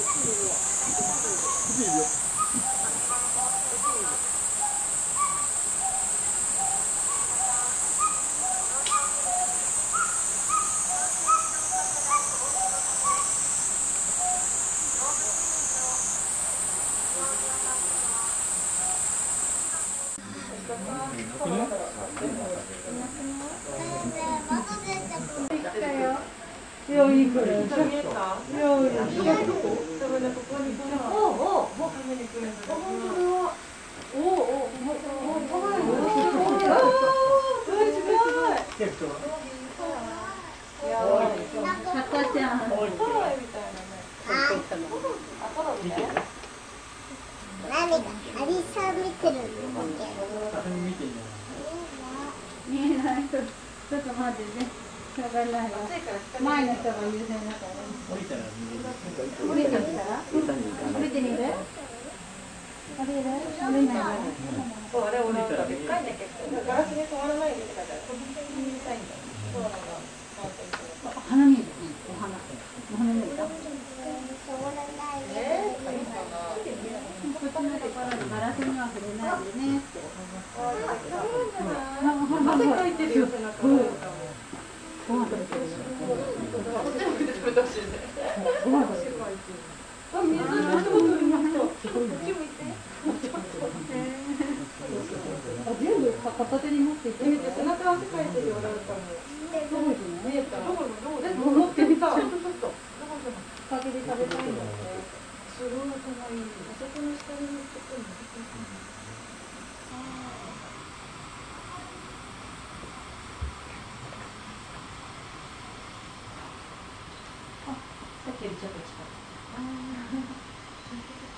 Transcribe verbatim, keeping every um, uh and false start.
いちびょう。ちょっと近い。